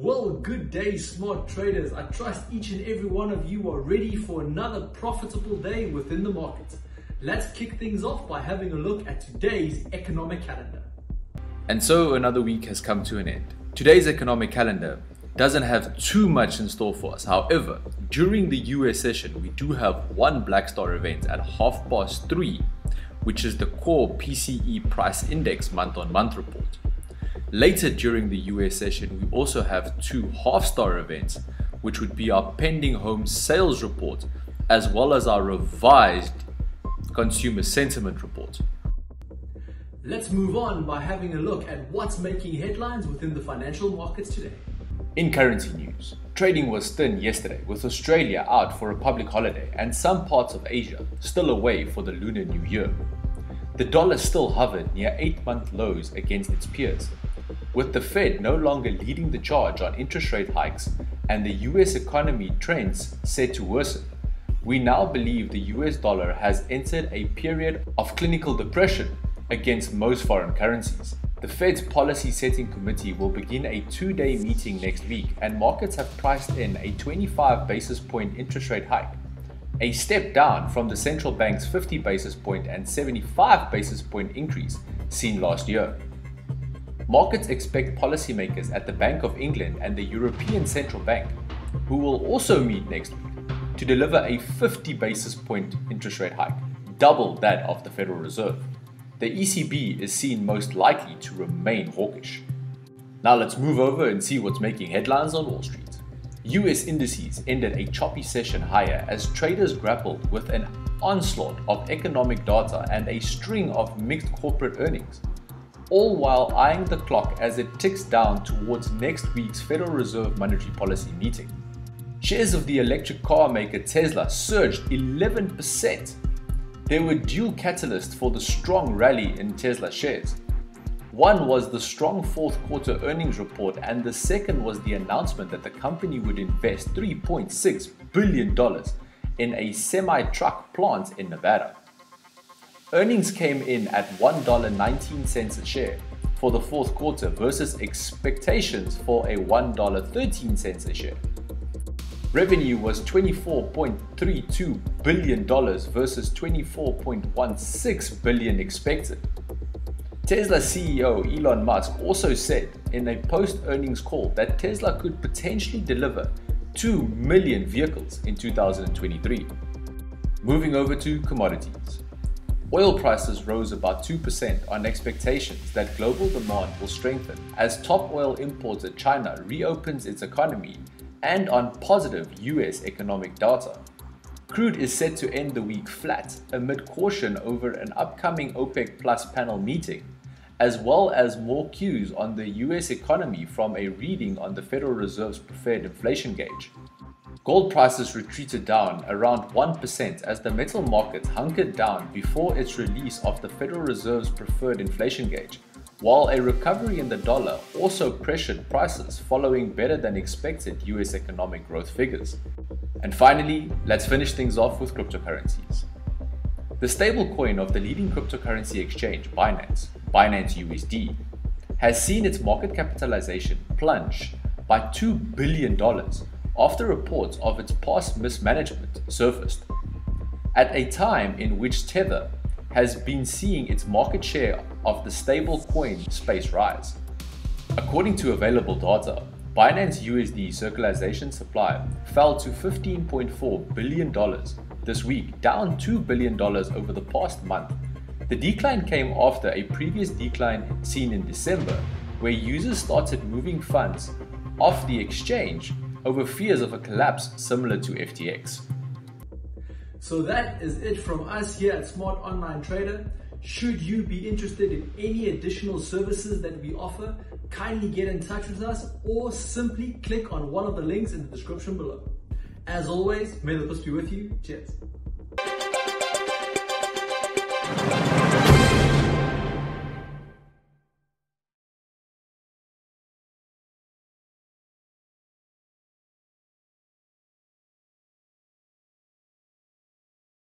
Well, good day, smart traders. I trust each and every one of you are ready for another profitable day within the market. Let's kick things off by having a look at today's economic calendar. And so another week has come to an end. Today's economic calendar doesn't have too much in store for us. However, during the US session, we do have one Black Star event at 3:30, which is the core PCE price index month-on-month report. Later during the US session, we also have two half-star events, which would be our pending home sales report, as well as our revised consumer sentiment report. Let's move on by having a look at what's making headlines within the financial markets today. In currency news, trading was thin yesterday, with Australia out for a public holiday and some parts of Asia still away for the Lunar New Year. The dollar still hovered near 8-month lows against its peers. With the Fed no longer leading the charge on interest rate hikes and the US economy trends set to worsen, we now believe the US dollar has entered a period of clinical depression against most foreign currencies. The Fed's policy setting committee will begin a 2-day meeting next week, and markets have priced in a 25 basis point interest rate hike, a step down from the central bank's 50 basis point and 75 basis point increase seen last year. Markets expect policymakers at the Bank of England and the European Central Bank, who will also meet next week, to deliver a 50 basis point interest rate hike, double that of the Federal Reserve. The ECB is seen most likely to remain hawkish. Now let's move over and see what's making headlines on Wall Street. US indices ended a choppy session higher as traders grappled with an onslaught of economic data and a string of mixed corporate earnings, all while eyeing the clock as it ticks down towards next week's Federal Reserve monetary policy meeting. Shares of the electric car maker Tesla surged 11%. There were dual catalysts for the strong rally in Tesla shares. One was the strong fourth-quarter earnings report, and the second was the announcement that the company would invest $3.6 billion in a semi-truck plant in Nevada. Earnings came in at $1.19 a share for the fourth quarter versus expectations for a $1.13 a share. Revenue was $24.32 billion versus $24.16 billion expected. Tesla CEO Elon Musk also said in a post-earnings call that Tesla could potentially deliver 2 million vehicles in 2023. Moving over to commodities. Oil prices rose about 2% on expectations that global demand will strengthen as top oil importer China reopens its economy and on positive US economic data. Crude is set to end the week flat amid caution over an upcoming OPEC+ panel meeting, as well as more cues on the US economy from a reading on the Federal Reserve's preferred inflation gauge. Gold prices retreated down around 1% as the metal market hunkered down before its release of the Federal Reserve's preferred inflation gauge, while a recovery in the dollar also pressured prices following better than expected US economic growth figures. And finally, let's finish things off with cryptocurrencies. The stablecoin of the leading cryptocurrency exchange Binance, Binance USD, has seen its market capitalization plunge by $2 billion after reports of its past mismanagement surfaced, at a time in which Tether has been seeing its market share of the stablecoin space rise. According to available data, Binance USD circulation supply fell to $15.4 billion this week, down $2 billion over the past month. The decline came after a previous decline seen in December, where users started moving funds off the exchange over fears of a collapse similar to FTX. So that is it from us here at Smart Online Trader. Should you be interested in any additional services that we offer, kindly get in touch with us or simply click on one of the links in the description below. As always, may the force be with you. Cheers.